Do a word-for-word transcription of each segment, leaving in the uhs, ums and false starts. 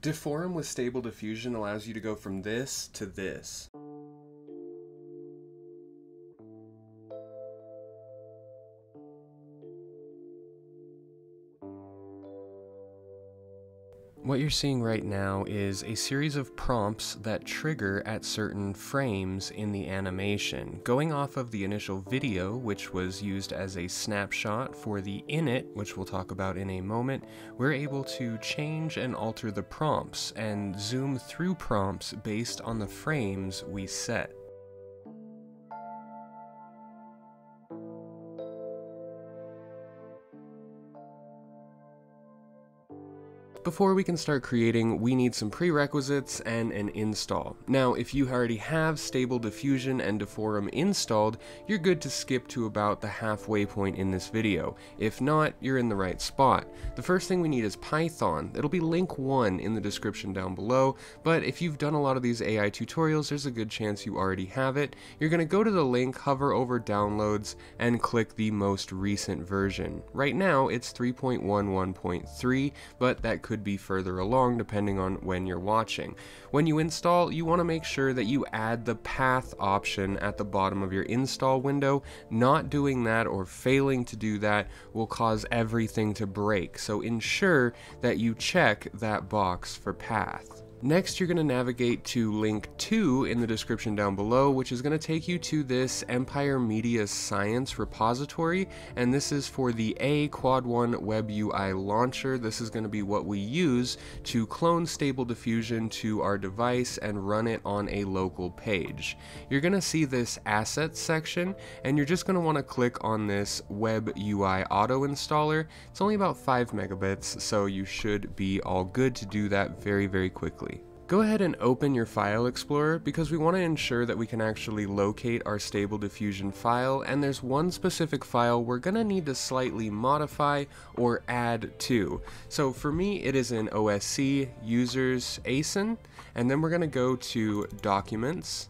Deforum with Stable Diffusion allows you to go from this to this. What you're seeing right now is a series of prompts that trigger at certain frames in the animation, going off of the initial video, which was used as a snapshot for the init, which we'll talk about in a moment. We're able to change and alter the prompts and zoom through prompts based on the frames we set. Before we can start creating, we need some prerequisites and an install. Now, if you already have Stable Diffusion and Deforum installed, you're good to skip to about the halfway point in this video. If not, you're in the right spot. The first thing we need is Python. It'll be link one in the description down below, but if you've done a lot of these A I tutorials, there's a good chance you already have it. You're going to go to the link, hover over downloads, and click the most recent version. Right now, it's three point one one point three, but that could be further along depending on when you're watching. When you install, you want to make sure that you add the path option at the bottom of your install window. Not doing that or failing to do that will cause everything to break, so ensure that you check that box for path. Next, you're going to navigate to link two in the description down below, which is going to take you to this Empire Media Science Repository, and this is for the A eleven eleven Web U I launcher. This is going to be what we use to clone Stable Diffusion to our device and run it on a local page. You're going to see this assets section, and you're just going to want to click on this Web U I Auto Installer. It's only about five megabits, so you should be all good to do that very, very quickly. Go ahead and open your file explorer because we want to ensure that we can actually locate our Stable Diffusion file, and there's one specific file we're going to need to slightly modify or add to. So for me, it is in O S C, users, A S I N, and then we're going to go to documents.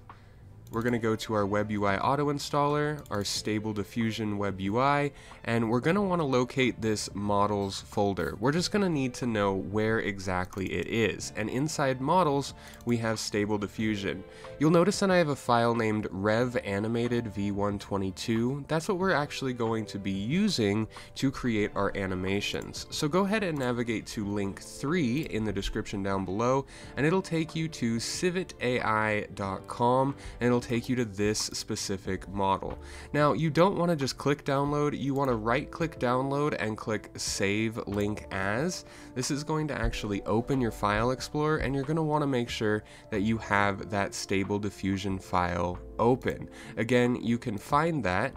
We're going to go to our Web U I Auto Installer, our Stable Diffusion Web U I, and we're going to want to locate this models folder. We're just going to need to know where exactly it is. And inside models, we have Stable Diffusion. You'll notice that I have a file named rev animated v one twenty-two. That's what we're actually going to be using to create our animations. So go ahead and navigate to link three in the description down below, and it'll take you to civitai dot com, and it'll take you to this specific model. Now, you don't want to just click download, you want to right click download and click save link as. This is going to actually open your file explorer, and you're going to want to make sure that you have that Stable Diffusion file open. Again, you can find that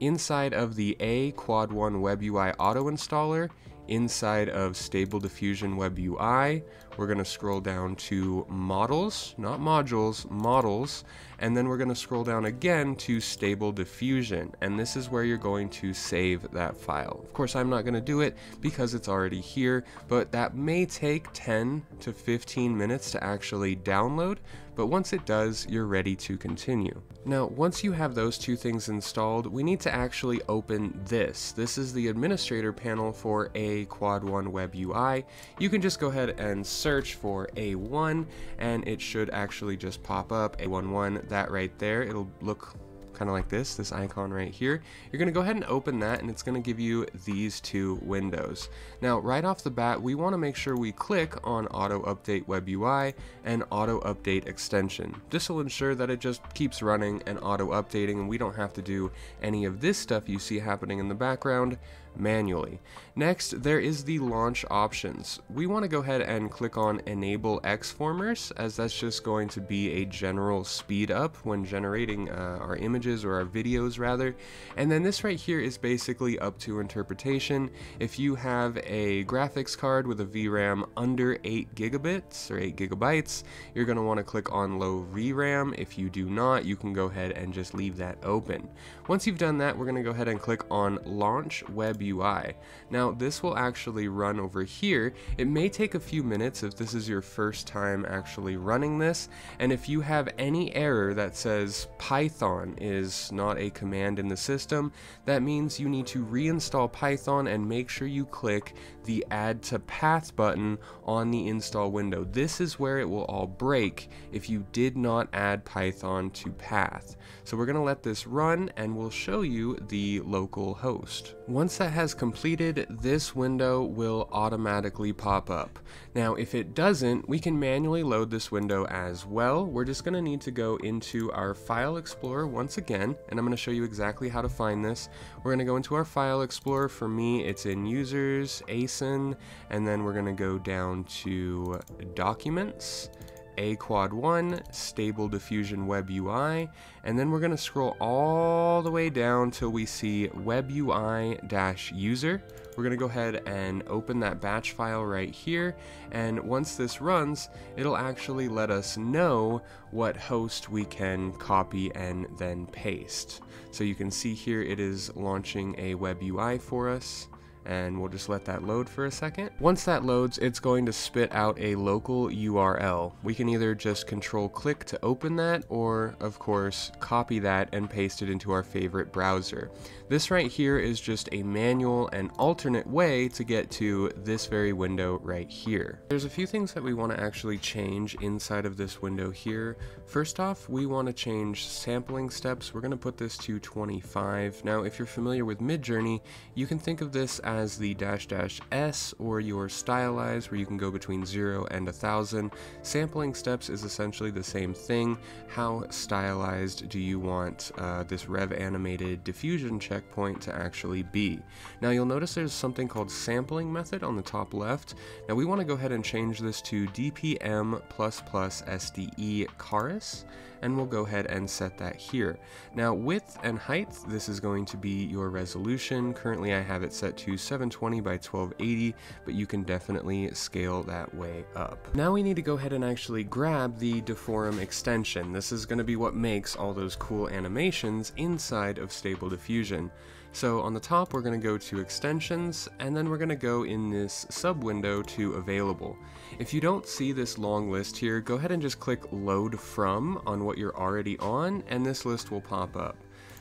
inside of the A eleven eleven Web U I Auto Installer, inside of Stable Diffusion Web U I. We're going to scroll down to models, not modules, models, and then we're going to scroll down again to Stable Diffusion, and this is where you're going to save that file. Of course, I'm not going to do it because it's already here, but that may take ten to fifteen minutes to actually download, but once it does, you're ready to continue. Now, once you have those two things installed, we need to actually open this. This is the administrator panel for A eleven eleven Web U I. You can just go ahead and search for A one, and it should actually just pop up A eleven, that right there. It'll look kind of like this, this icon right here. You're going to go ahead and open that, and it's going to give you these two windows. Now, right off the bat, we want to make sure we click on Auto Update Web U I and Auto Update Extension. This will ensure that it just keeps running and auto updating, and we don't have to do any of this stuff you see happening in the background manually. Next, there is the launch options. We want to go ahead and click on Enable Xformers, as that's just going to be a general speed up when generating uh, our images, or our videos rather. And then this right here is basically up to interpretation. If you have a graphics card with a V RAM under eight gigabits or eight gigabytes, you're going to want to click on Low V RAM. If you do not, you can go ahead and just leave that open. Once you've done that, we're going to go ahead and click on Launch Web W I. Now this will actually run over here. It may take a few minutes if this is your first time actually running this, and if you have any error that says Python is not a command in the system, that means you need to reinstall Python and make sure you click the Add to Path button on the install window. This is where it will all break if you did not add Python to path. So we're going to let this run and we'll show you the local host. Once that has completed, this window will automatically pop up. Now if it doesn't, we can manually load this window as well. We're just going to need to go into our File Explorer once again, and I'm going to show you exactly how to find this. We're going to go into our File Explorer. For me, it's in Users, A S I N, and then we're going to go down to Documents, A quad one, Stable Diffusion Web U I, and then we're going to scroll all the way down till we see Web U I-User. We're going to go ahead and open that batch file right here, and once this runs, it'll actually let us know what host we can copy and then paste. So you can see here it is launching a Web U I for us, and we'll just let that load for a second. Once that loads, it's going to spit out a local U R L. We can either just control click to open that, or of course copy that and paste it into our favorite browser. This right here is just a manual and alternate way to get to this very window right here. There's a few things that we want to actually change inside of this window here. First off, we want to change sampling steps. We're going to put this to twenty-five. Now if you're familiar with Midjourney, you can think of this as as the dash dash s or your stylize, where you can go between zero and a thousand. Sampling steps is essentially the same thing. How stylized do you want uh, this rev animated diffusion checkpoint to actually be? Now you'll notice there's something called sampling method on the top left. Now we want to go ahead and change this to D P M plus plus S D E Karras, and we'll go ahead and set that here. Now width and height, this is going to be your resolution. Currently I have it set to seven twenty by twelve eighty, but you can definitely scale that way up. Now we need to go ahead and actually grab the Deforum extension. This is going to be what makes all those cool animations inside of Stable Diffusion. So on the top, we're going to go to Extensions, and then we're going to go in this sub window to Available. If you don't see this long list here, go ahead and just click Load From on what you're already on, and this list will pop up.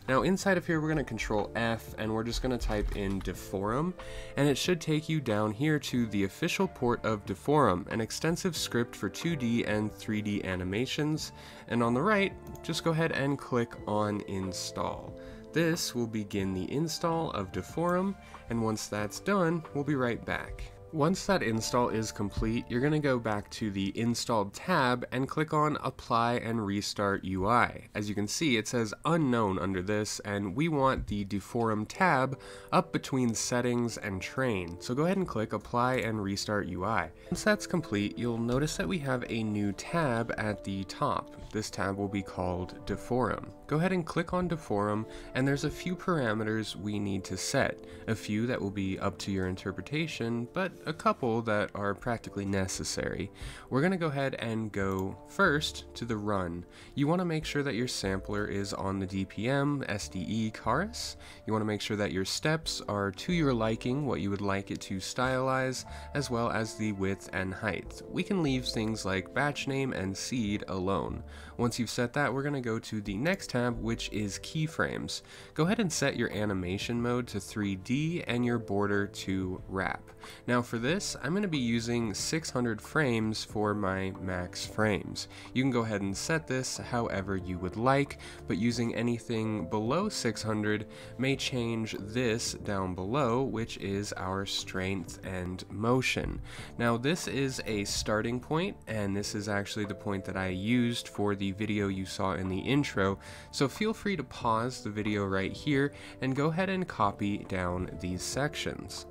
Now inside of here, we're going to control F, and we're just going to type in Deforum, and it should take you down here to the official port of Deforum, an extensive script for two D and three D animations. And on the right, just go ahead and click on Install. This will begin the install of Deforum, and once that's done, we'll be right back. Once that install is complete, you're going to go back to the Installed tab and click on Apply and Restart U I. As you can see, it says Unknown under this, and we want the Deforum tab up between Settings and Train. So go ahead and click Apply and Restart U I. Once that's complete, you'll notice that we have a new tab at the top. This tab will be called Deforum. Go ahead and click on Deforum, and there's a few parameters we need to set. A few that will be up to your interpretation, but a couple that are practically necessary. We're going to go ahead and go first to the run. You want to make sure that your sampler is on the D P M S D E Karras. You want to make sure that your steps are to your liking, what you would like it to stylize, as well as the width and height. We can leave things like batch name and seed alone. Once you've set that, we're going to go to the next tab, which is keyframes. Go ahead and set your animation mode to three D and your border to wrap. Now for this, I'm going to be using six hundred frames for my max frames. You can go ahead and set this however you would like, but using anything below six hundred may change this down below, which is our strength and motion. Now this is a starting point, and this is actually the point that I used for the video you saw in the intro, so feel free to pause the video right here and go ahead and copy down these sections.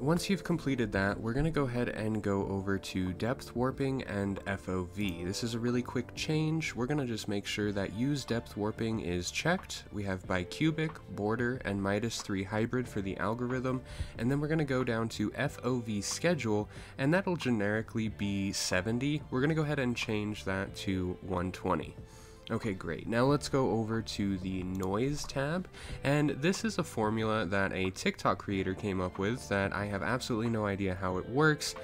Once you've completed that, we're going to go ahead and go over to depth warping and F O V. This is a really quick change. We're going to just make sure that use depth warping is checked. We have bicubic, border, and Midas three hybrid for the algorithm, and then we're going to go down to F O V schedule, and that'll generically be seventy. We're going to go ahead and change that to one twenty. Okay, great. Now let's go over to the noise tab, and this is a formula that a TikTok creator came up with that I have absolutely no idea how it works,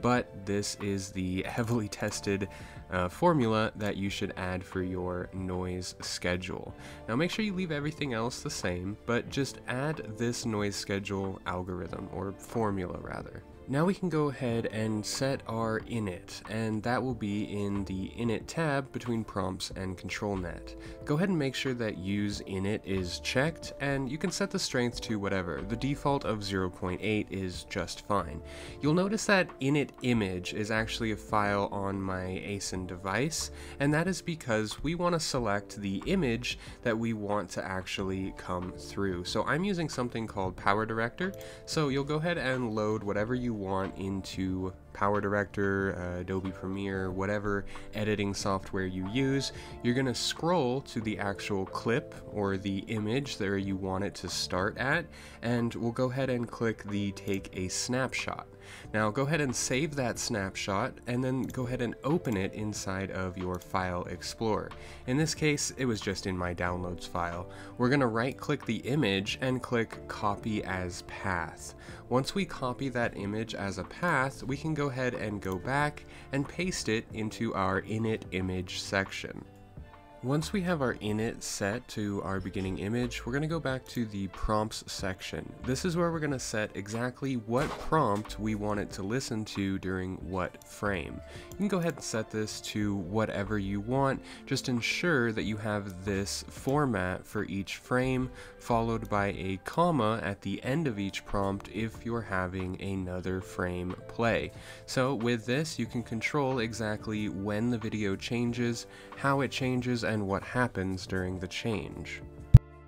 but this is the heavily tested uh, formula that you should add for your noise schedule. Now make sure you leave everything else the same, but just add this noise schedule algorithm, or formula rather. Now we can go ahead and set our init, and that will be in the init tab between prompts and control net. Go ahead and make sure that use init is checked, and you can set the strength to whatever. The default of zero point eight is just fine. You'll notice that init image is actually a file on my A S I N device, and that is because we want to select the image that we want to actually come through. So I'm using something called PowerDirector, so you'll go ahead and load whatever you want into PowerDirector, uh, Adobe Premiere, whatever editing software you use. You're going to scroll to the actual clip or the image there you want it to start at, and we'll go ahead and click the Take a Snapshot. Now go ahead and save that snapshot, and then go ahead and open it inside of your File Explorer. In this case, it was just in my Downloads file. We're going to right-click the image and click Copy as Path. Once we copy that image as a path, we can go ahead and go back and paste it into our Init Image section. Once we have our init set to our beginning image, we're going to go back to the prompts section. This is where we're going to set exactly what prompt we want it to listen to during what frame. You can go ahead and set this to whatever you want. Just ensure that you have this format for each frame, followed by a comma at the end of each prompt if you're having another frame play. So with this, you can control exactly when the video changes, how it changes, and what happens during the change.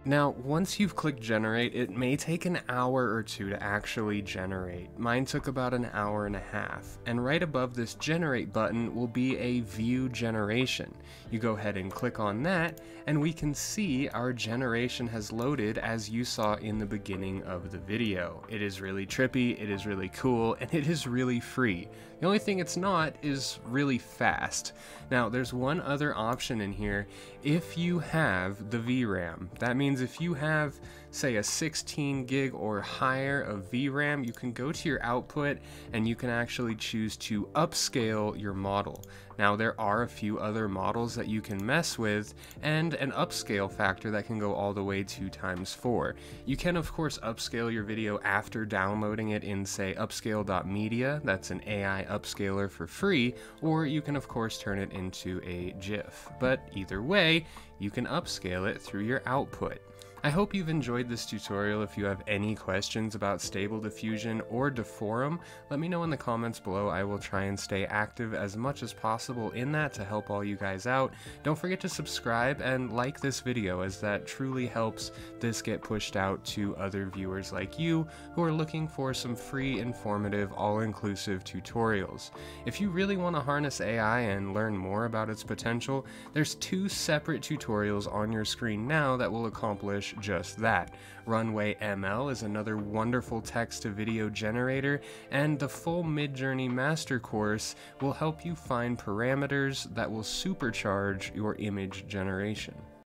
Now, once you've clicked generate, it may take an hour or two to actually generate. Mine took about an hour and a half, and right above this generate button will be a view generation. You go ahead and click on that, and we can see our generation has loaded as you saw in the beginning of the video. It is really trippy, it is really cool, and it is really free. The only thing it's not is really fast. Now, there's one other option in here. If you have the V RAM, that means if you have, say, a sixteen gig or higher of V RAM, you can go to your output and you can actually choose to upscale your model. Now, there are a few other models that you can mess with, and an upscale factor that can go all the way to times four. You can, of course, upscale your video after downloading it in, say, upscale dot media, that's an A I upscaler for free, or you can, of course, turn it into a GIF. But either way, you can upscale it through your output. I hope you've enjoyed this tutorial. If you have any questions about Stable Diffusion or Deforum, let me know in the comments below. I will try and stay active as much as possible in that to help all you guys out. Don't forget to subscribe and like this video, as that truly helps this get pushed out to other viewers like you who are looking for some free, informative, all-inclusive tutorials. If you really want to harness A I and learn more about its potential, there's two separate tutorials on your screen now that will accomplish just that. Runway M L is another wonderful text-to-video generator, and the full Midjourney Master course will help you find parameters that will supercharge your image generation.